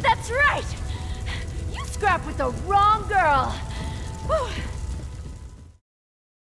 That's right! You scrapped with the wrong girl! Whew.